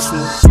this one.